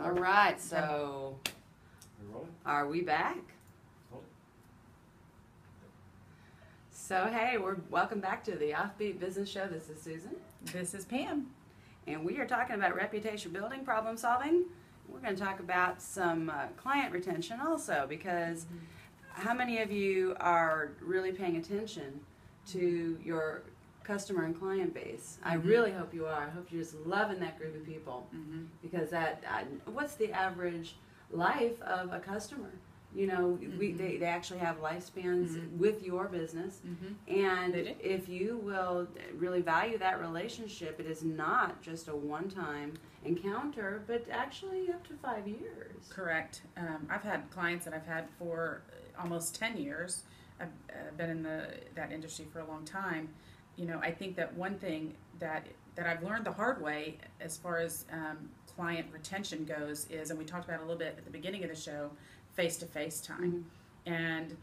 All right, so are we back? So hey, welcome back to the Offbeat Business Show. This is Susan. This is Pam. And we are talking about reputation building, problem solving. We're going to talk about some client retention also, because how many of you are really paying attention to your customer and client base? I really hope you are. I hope you're just loving that group of people, because that what's the average life of a customer? You know, they actually have lifespans with your business, and if you will really value that relationship, it is not just a one-time encounter, but actually up to 5 years. Correct. I've had clients that I've had for almost 10 years. I've been in that industry for a long time. You know, I think that one thing that I've learned the hard way as far as client retention goes is, and we talked about it a little bit at the beginning of the show, face-to-face time. And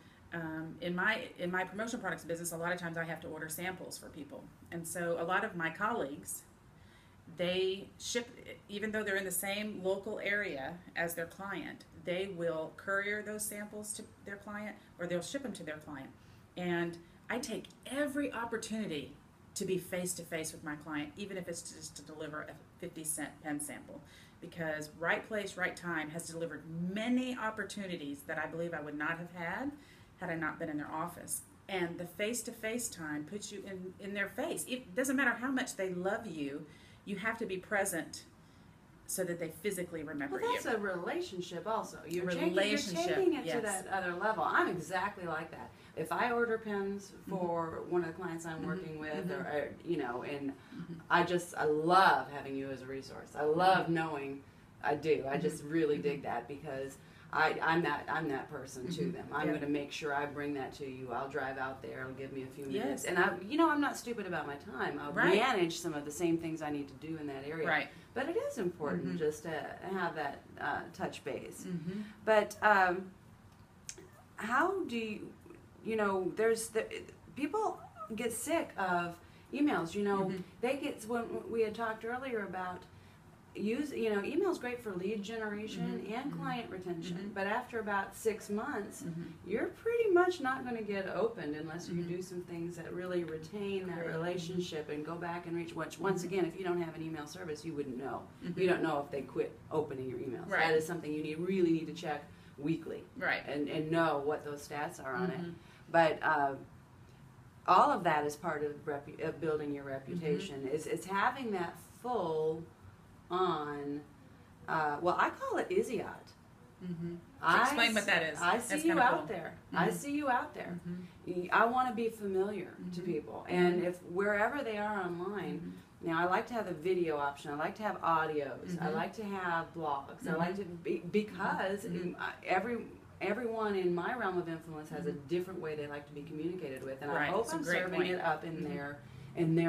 in my promotional products business, a lot of times I have to order samples for people. And so a lot of my colleagues, they ship, even though they're in the same local area as their client, they will courier those samples to their client, or they'll ship them to their client. And I take every opportunity to be face-to-face with my client, even if it's just to deliver a 50-cent pen sample, because right place, right time has delivered many opportunities that I believe I would not have had I not been in their office. And the face-to-face time puts you in their face. It doesn't matter how much they love you, you have to be present so that they physically remember you. Well, that's a relationship also. You're taking it to that other level. I'm exactly like that. If I order pens for one of the clients I'm working with, or you know, and I love having you as a resource. I love knowing, I do. I just really dig that, because I'm that person to them. I'm going to make sure I bring that to you. I'll drive out there. It'll give me a few minutes, and I'm not stupid about my time. I'll manage some of the same things I need to do in that area. Right. But it is important just to have that touch base. But how do you? You know, people get sick of emails. You know, they get, when we had talked earlier about you know, email's great for lead generation and client retention, but after about 6 months, you're pretty much not going to get opened unless you do some things that really retain that relationship and go back and reach. Which, once again, if you don't have an email service, you wouldn't know. You don't know if they quit opening your emails. Right. That is something you really need to check weekly, and know what those stats are on it. But all of that is part of building your reputation. It's having that full on, well, I call it IZIAT. Explain what that is. I see you out there. I see you out there. I want to be familiar to people. And if wherever they are online, now I like to have the video option. I like to have audios. I like to have blogs. I like to be, because everyone in my realm of influence has a different way they like to be communicated with, and I hope I'm serving it up in their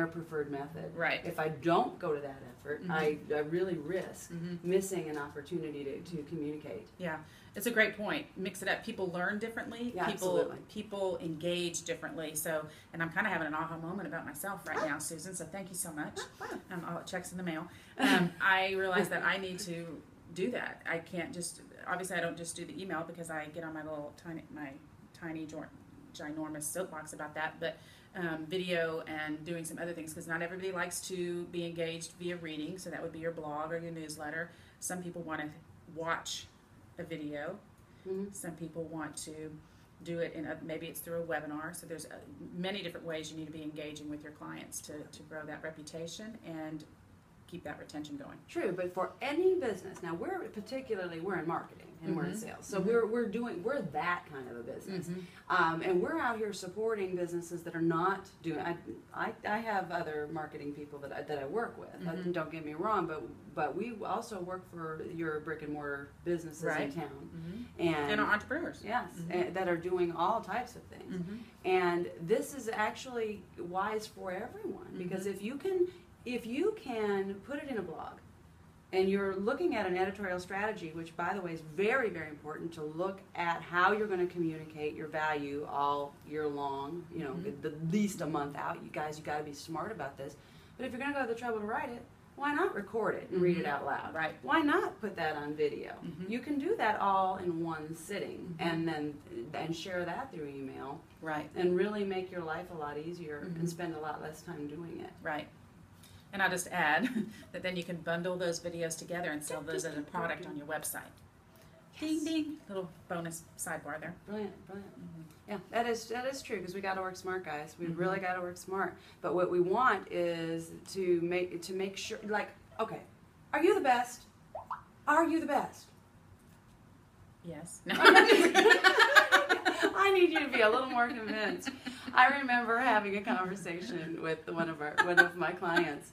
preferred method. Right. If I don't go to that effort, I really risk missing an opportunity to communicate. Yeah, it's a great point. Mix it up. People learn differently. Yeah, people engage differently. So, and I'm kind of having an aha moment about myself right now, Susan. So thank you so much. All checks in the mail. I realized that I need to do that. I can't just, obviously I don't just do the email, because I get on my little tiny ginormous soapbox about that, but video and doing some other things, because not everybody likes to be engaged via reading, so that would be your blog or your newsletter. Some people want to watch a video, some people want to do it in maybe it's through a webinar. So there's many different ways you need to be engaging with your clients to grow that reputation and keep that retention going. True, but for any business, now we're in marketing and we're in sales, so we're that kind of a business, and we're out here supporting businesses that are not doing. I have other marketing people that I work with. Don't get me wrong, but we also work for your brick and mortar businesses in town, and our entrepreneurs, and that are doing all types of things. And this is actually wise for everyone, because if you can put it in a blog, and you're looking at an editorial strategy, which, by the way, is very, very important to look at how you're going to communicate your value all year long, you know, at least a month out. You guys, you got to be smart about this. But if you're going to go to the trouble to write it, why not record it and read it out loud? Right. Why not put that on video? You can do that all in one sitting and then share that through email. Right. And really make your life a lot easier and spend a lot less time doing it. Right. And I'll just add that then you can bundle those videos together and sell those as a product on your website. Yes. Ding, ding. Little bonus sidebar there. Brilliant, brilliant. Yeah, that is true, because we got to work smart, guys. We really got to work smart. But what we want is to make sure, like, okay, are you the best? Are you the best? Yes. No. I need you to be a little more convinced. I remember having a conversation with one of my clients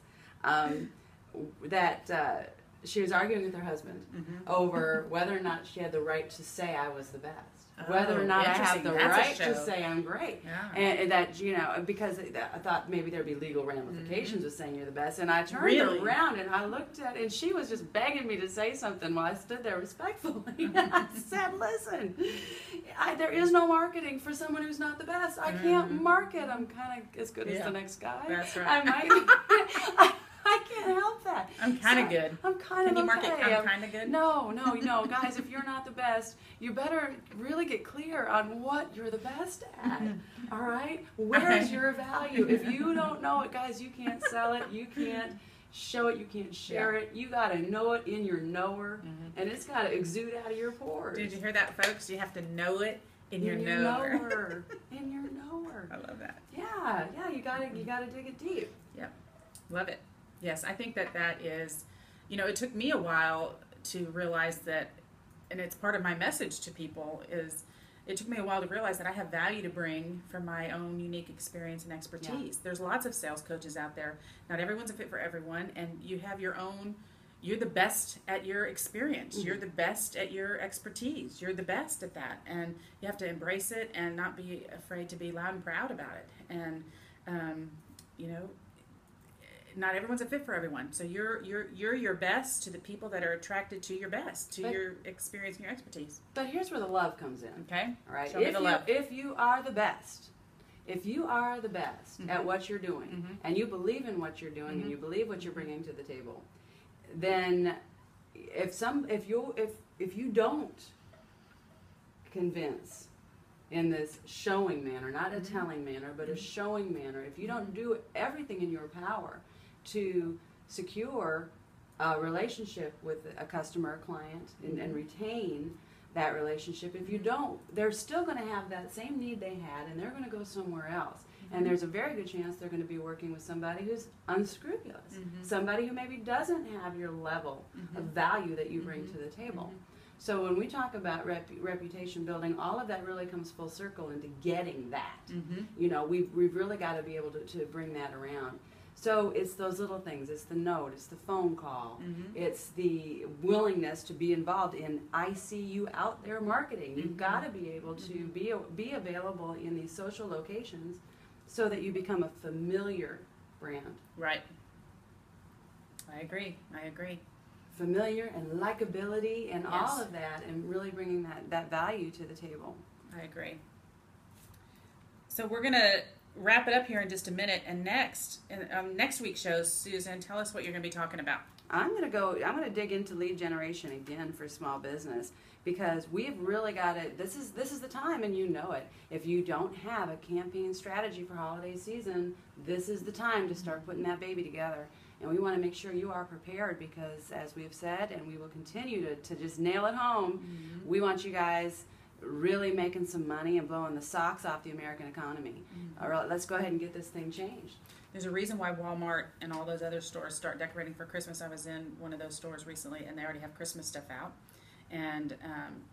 that. She was arguing with her husband over whether or not she had the right to say I was the best. Oh, whether or not I have the right to say I'm great. Yeah. And that, you know, because I thought maybe there'd be legal ramifications of saying you're the best. And I turned around and I looked at it, and she was just begging me to say something while I stood there respectfully. And I said, listen, there is no marketing for someone who's not the best. I can't market. I'm kind of as good as the next guy. That's right. I might I can't help that. I'm kind of good. I'm kind of okay. Can you market I'm kind of good? No. Guys, if you're not the best, you better really get clear on what you're the best at. All right? Where's your value? If you don't know it, guys, you can't sell it. You can't show it. You can't share it. You got to know it in your knower, and it's got to exude out of your pores. Did you hear that, folks? You have to know it in your knower. In your knower. I love that. Yeah. You gotta dig it deep. Yep. Love it. Yes, I think that is, you know, it took me a while to realize that, and it's part of my message to people, is it took me a while to realize that I have value to bring from my own unique experience and expertise. Yeah. There's lots of sales coaches out there. Not everyone's a fit for everyone, and you have your own, you're the best at your experience. You're the best at your expertise. You're the best at that, and you have to embrace it and not be afraid to be loud and proud about it. And, you know, not everyone's a fit for everyone, so you're your best to the people that are attracted to your best, to your experience and your expertise. But here's where the love comes in. Okay, all right. Show me the love. If you are the best, at what you're doing, and you believe in what you're doing, and you believe what you're bringing to the table, then if you don't convince in this showing manner, not a telling manner, but a showing manner, if you don't do everything in your power to secure a relationship with a customer or client and retain that relationship, if you don't, they're still going to have that same need they had, and they're going to go somewhere else. And there's a very good chance they're going to be working with somebody who's unscrupulous, somebody who maybe doesn't have your level of value that you bring to the table. So when we talk about reputation building, all of that really comes full circle into getting that. You know, we've really got to be able to bring that around. So it's those little things. It's the note. It's the phone call. It's the willingness to be involved in I see you out there marketing. You've got to be able to be available in these social locations so that you become a familiar brand. Right. I agree. Familiar and likability and all of that, and really bringing that value to the table. I agree. So we're going to wrap it up here in just a minute, and next week's show, Susan, tell us what you're going to be talking about. I'm going to dig into lead generation again for small business, because we've really got to, this is the time, and you know it. If you don't have a campaign strategy for holiday season, this is the time to start putting that baby together. And we want to make sure you are prepared, because as we've said, and we will continue to just nail it home, we want you guys really making some money and blowing the socks off the American economy. All right, let's go ahead and get this thing changed. There's a reason why Walmart and all those other stores start decorating for Christmas. I was in one of those stores recently, and they already have Christmas stuff out. And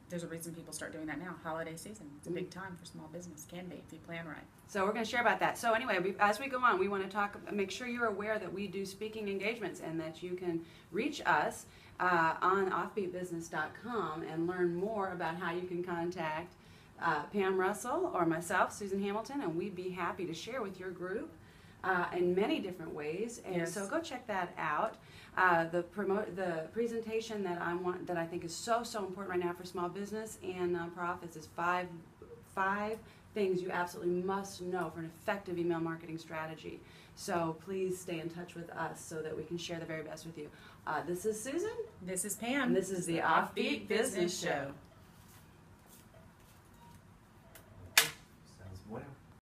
there's a reason people start doing that now. Holiday season. It's a big time for small business. Can be if you plan right. So we're going to share about that. So anyway, as we go on, we want to talk. Make sure you're aware that we do speaking engagements, and that you can reach us on offbeatbusiness.com and learn more about how you can contact Pam Russell or myself, Susan Hamilton, and we'd be happy to share with your group in many different ways. And so go check that out. The presentation that I think is so important right now for small business and nonprofits is five things you absolutely must know for an effective email marketing strategy. So please stay in touch with us so that we can share the very best with you. This is Susan. This is Pam. And this is the Offbeat Business Show.